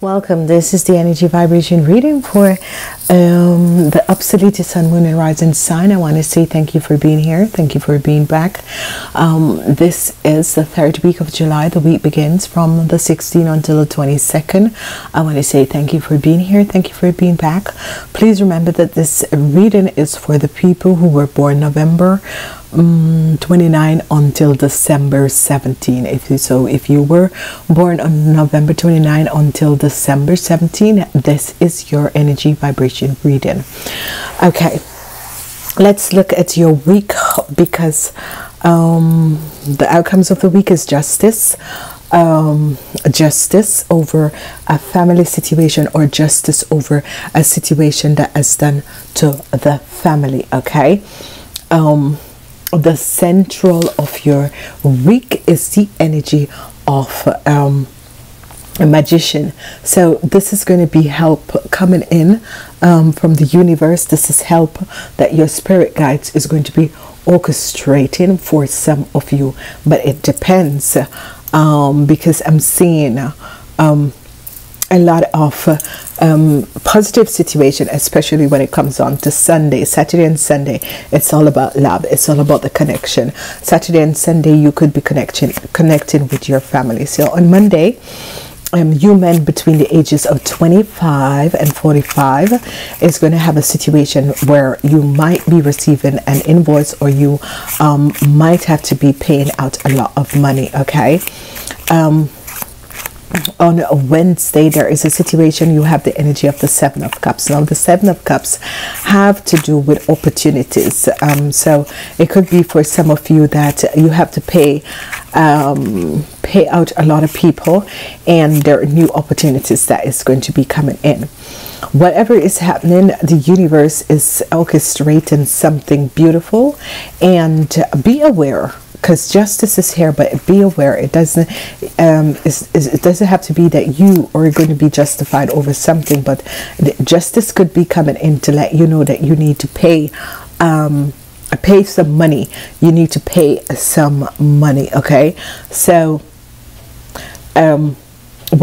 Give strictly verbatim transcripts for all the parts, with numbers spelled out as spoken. Welcome, this is the energy vibration reading for um, the Upsilita Sun, Moon and Rising sign. I want to say thank you for being here. Thank you for being back. Um, this is the third week of July. The week begins from the sixteenth until the twenty-second. I want to say thank you for being here. Thank you for being back. Please remember that this reading is for the people who were born November Um, twenty-nine until December seventeenth. If you, so if you were born on November twenty-ninth until December seventeenth, this is your energy vibration reading. Okay, let's look at your week, because um, the outcomes of the week is justice. Um, justice over a family situation, or justice over a situation that has done to the family. Okay, um the central of your week is the energy of um a magician. So this is going to be help coming in um from the universe. This is help that your spirit guides is going to be orchestrating for some of you, but it depends, um because I'm seeing um a lot of um, positive situation, especially when it comes on to Sunday, Saturday and Sunday. It's all about love. It's all about the connection. Saturday and Sunday, you could be connecting, connecting with your family. So on Monday, um, you men between the ages of twenty-five and forty-five is going to have a situation where you might be receiving an invoice, or you um, might have to be paying out a lot of money. Okay. Um, on a Wednesday, there is a situation. You have the energy of the Seven of Cups. Now the Seven of Cups have to do with opportunities, um so it could be for some of you that you have to pay um pay out a lot of people, and there are new opportunities that is going to be coming in. Whatever is happening, the universe is orchestrating something beautiful, and be aware, because justice is here. But be aware, it doesn't um it's, it doesn't have to be that you are going to be justified over something, but justice could be coming in to let you know that you need to pay um pay some money. You need to pay some money. Okay, so um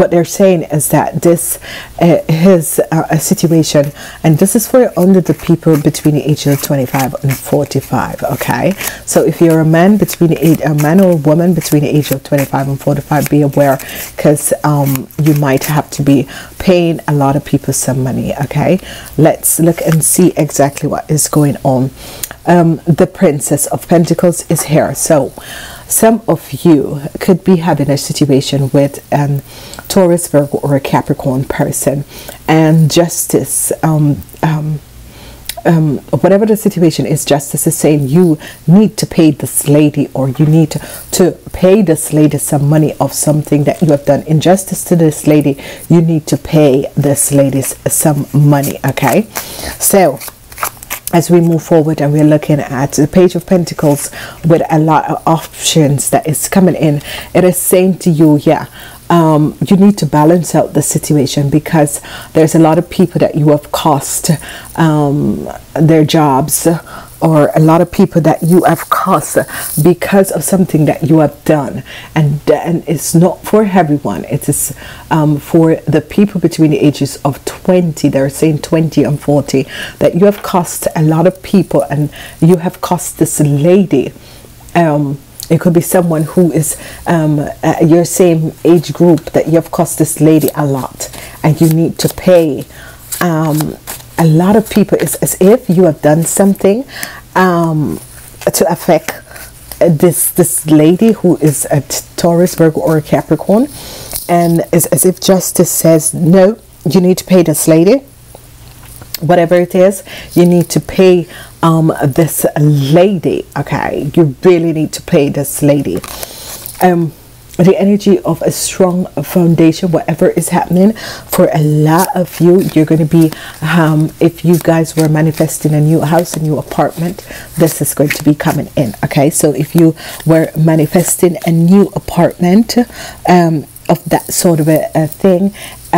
what they're saying is that this uh, is uh, a situation, and this is for only the people between the ages of twenty-five and forty-five. Okay, so if you're a man between the age, a man or a woman between the age of twenty-five and forty-five, be aware, because um you might have to be paying a lot of people some money. Okay, let's look and see exactly what is going on. Um the Princess of Pentacles is here, so some of you could be having a situation with an Taurus, Virgo, or a Capricorn person, and justice, um, um, um, whatever the situation is, justice is saying you need to pay this lady, or you need to, to pay this lady some money of something that you have done injustice to this lady. You need to pay this lady some money. Okay, so as we move forward, and we're looking at the Page of Pentacles with a lot of options that is coming in, it is saying to you, yeah, um, you need to balance out the situation, because there's a lot of people that you have cost um, their jobs, or a lot of people that you have cost because of something that you have done, and and it's not for everyone. It is um, for the people between the ages of twenty. They're saying twenty and forty, that you have cost a lot of people, and you have cost this lady. Um, it could be someone who is um, uh, your same age group, that you have cost this lady a lot, and you need to pay. Um, a lot of people, it's as if you have done something um to affect this this lady who is a Taurus, Virgo, or a Capricorn, and it's as if justice says, no, you need to pay this lady. Whatever it is, you need to pay um this lady. Okay, you really need to pay this lady. um The energy of a strong foundation. Whatever is happening for a lot of you, you're going to be um if you guys were manifesting a new house, a new apartment, this is going to be coming in. Okay, so if you were manifesting a new apartment um of that sort of a, a thing,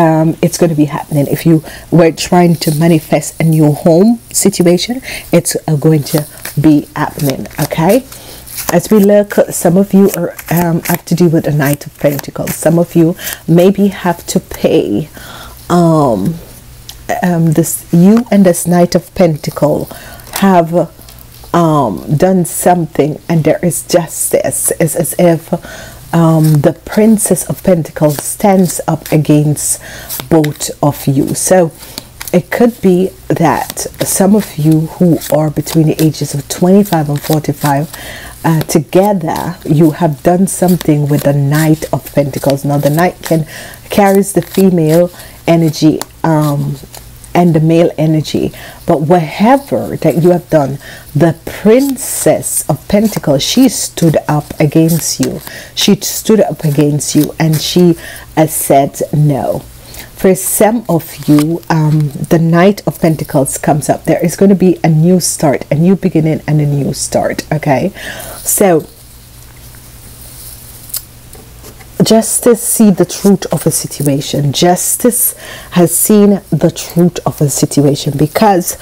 um it's going to be happening. If you were trying to manifest a new home situation, it's uh, going to be happening. Okay, As we look, some of you are um, have to do with the Knight of Pentacles. Some of you maybe have to pay um, um, this. You and this Knight of Pentacles have um, done something, and there is justice. It's as if um, the Princess of Pentacles stands up against both of you. So it could be that some of you who are between the ages of twenty-five and forty-five, uh, together you have done something with the Knight of Pentacles. Now the Knight can carries the female energy um, and the male energy, but whatever that you have done, the Princess of Pentacles, she stood up against you. She stood up against you, and she has said no. For some of you, um, the Knight of Pentacles comes up. There is going to be a new start, a new beginning, and a new start, okay? So, justice see the truth of a situation. Justice has seen the truth of a situation, because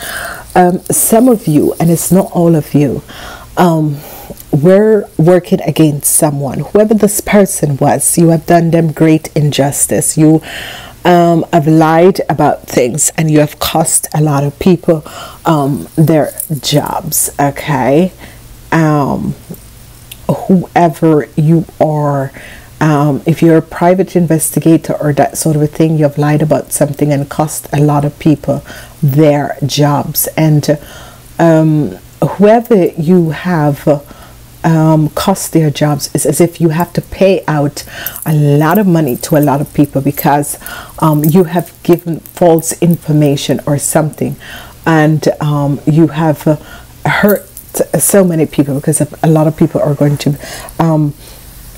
um, some of you, and it's not all of you, um, we're working against someone. Whoever this person was, you have done them great injustice. You um, have lied about things, and you have cost a lot of people um, their jobs, okay? Um, whoever you are, um, if you're a private investigator or that sort of a thing, you have lied about something and cost a lot of people their jobs. And um, whoever you have Um, cost their jobs, is as if you have to pay out a lot of money to a lot of people, because um, you have given false information or something, and um, you have uh, hurt so many people, because a lot of people are going to um,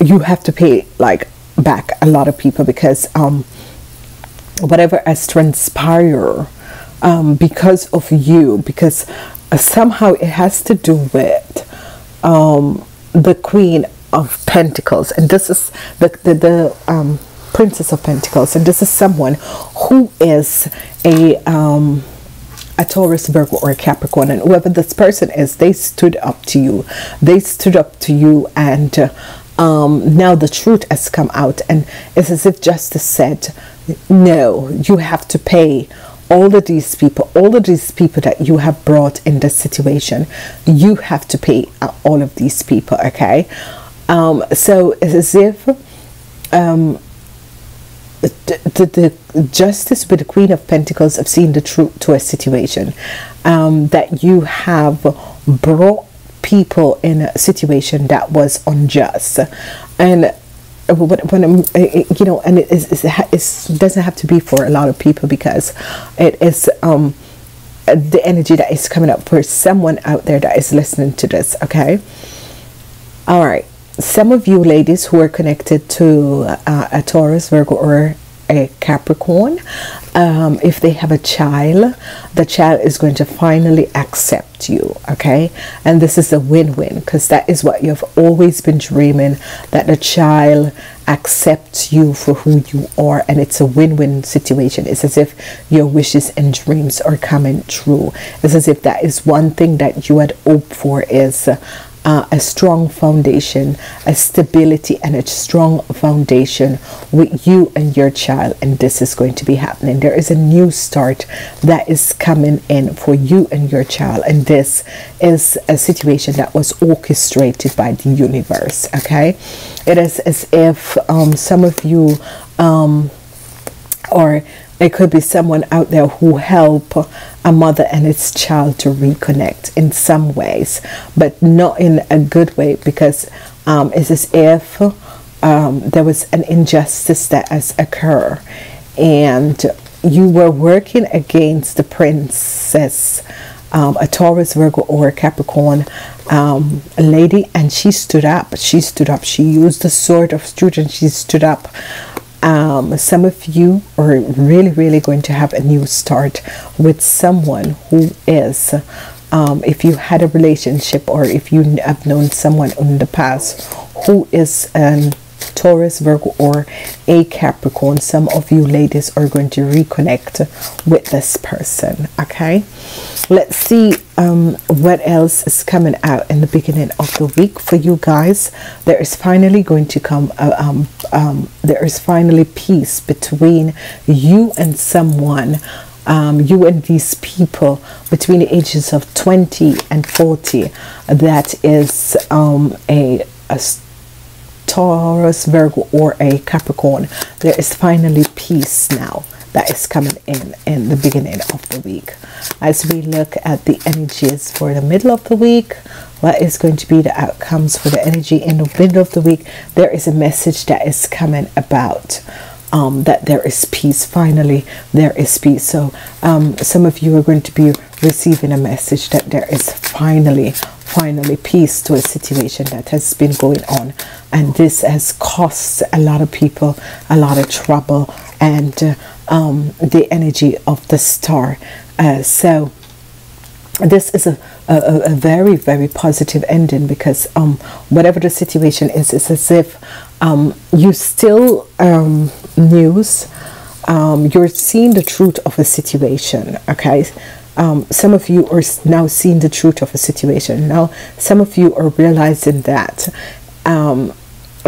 you have to pay like back a lot of people, because um, whatever has transpired um, because of you, because uh, somehow it has to do with um the Queen of Pentacles, and this is the the, the um Princess of Pentacles, and this is someone who is a um a Taurus, Virgo, or a Capricorn. And whoever this person is, they stood up to you, they stood up to you and uh, um now the truth has come out, and it's as if justice said no, you have to pay all of these people, all of these people that you have brought in this situation. You have to pay all of these people, okay? Um, so it's as if um, the, the justice with the Queen of Pentacles have seen the truth to a situation, um, that you have brought people in a situation that was unjust. And when I'm, you know, and it is, it doesn't have to be for a lot of people, because it is um the energy that is coming up for someone out there that is listening to this, okay? All right, some of you ladies who are connected to uh, a Taurus, Virgo, or a Capricorn, um, if they have a child, the child is going to finally accept you, okay? And this is a win-win, because that is what you've always been dreaming, that the child accepts you for who you are, and it's a win-win situation. It's as if your wishes and dreams are coming true. It's as if that is one thing that you had hoped for, is uh, Uh, a strong foundation, a stability, and a strong foundation with you and your child, and this is going to be happening. There is a new start that is coming in for you and your child, and this is a situation that was orchestrated by the universe, okay? It is as if um, some of you um, or it could be someone out there who help a mother and its child to reconnect in some ways, but not in a good way, because um, it's as if um, there was an injustice that has occurred, and you were working against the princess, um, a Taurus, Virgo, or a Capricorn um, lady, and she stood up. She stood up. She used the sword of truth, and she stood up. Um, some of you are really, really going to have a new start with someone who is, um, if you had a relationship, or if you have known someone in the past who is a Taurus, Virgo, or a Capricorn, some of you ladies are going to reconnect with this person, okay? Let's see um, what else is coming out in the beginning of the week for you guys. There is finally going to come uh, um, um, there is finally peace between you and someone, um, you and these people between the ages of twenty and forty. That is um, a, a Taurus, Virgo, or a Capricorn. There is finally peace now that is coming in in the beginning of the week. As we look at the energies for the middle of the week, what is going to be the outcomes for the energy in the middle of the week? There is a message that is coming about, um, that there is peace. Finally, there is peace. So um, some of you are going to be receiving a message that there is finally finally peace to a situation that has been going on, and this has cost a lot of people a lot of trouble, and uh, um, the energy of the star. Uh, so this is a, a, a very, very positive ending, because um, whatever the situation is, it's as if um, you still um, news, um, you're seeing the truth of a situation, okay? Um, some of you are now seeing the truth of a situation. Now, some of you are realizing that um,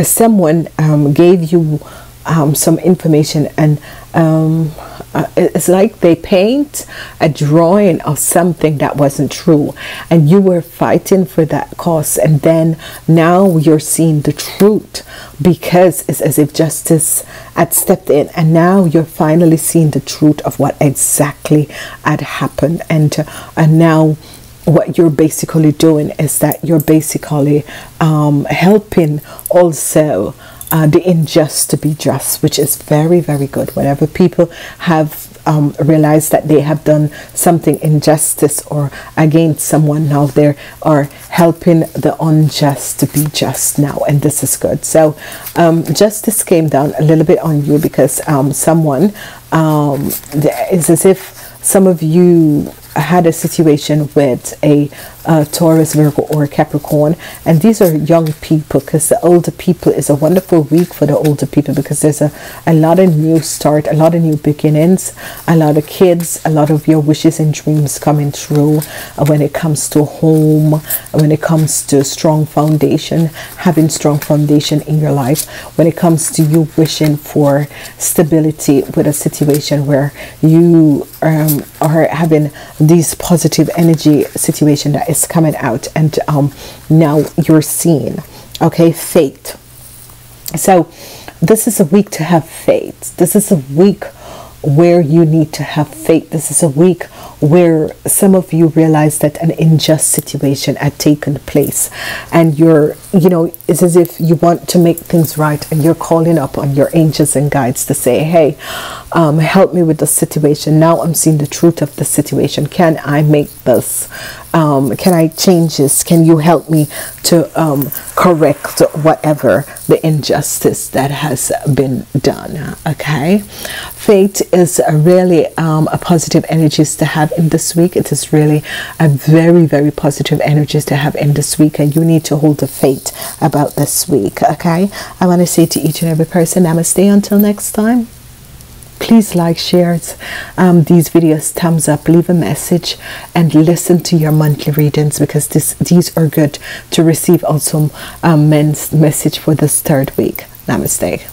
someone um, gave you um, some information, and um, uh, it's like they paint a drawing of something that wasn't true, and you were fighting for that cause, and then now you're seeing the truth, because it's as if justice had stepped in, and now you're finally seeing the truth of what exactly had happened. And uh, and now what you're basically doing is that you're basically um, helping also uh, the unjust to be just, which is very, very good. Whenever people have um, realized that they have done something injustice or against someone, now they are helping the unjust to be just now, and this is good. So um, justice came down a little bit on you, because um, someone um, it's as if some of you had a situation with a, a Taurus, Virgo, or a Capricorn, and these are young people, because the older people is a wonderful week for the older people, because there's a, a lot of new start, a lot of new beginnings, a lot of kids, a lot of your wishes and dreams coming true when it comes to home, when it comes to strong foundation, having strong foundation in your life, when it comes to you wishing for stability with a situation where you um, are having these positive energy situation that is coming out, and um, now you're seeing, okay, faith. So this is a week to have faith. This is a week where you need to have faith. This is a week where some of you realize that an unjust situation had taken place, and you're, you know, it's as if you want to make things right, and you're calling up on your angels and guides to say, hey, um, help me with the situation. Now I'm seeing the truth of the situation. Can I make this? Um, can I change this? Can you help me to um, correct whatever the injustice that has been done? Okay, faith is a really um, a positive energies to have in this week. It is really a very, very positive energies to have in this week, and you need to hold the faith about this week. Okay, I want to say to each and every person, namaste until next time. Please like, share um, these videos, thumbs up, leave a message, and listen to your monthly readings, because this, these are good to receive also um, men's message for this third week. Namaste.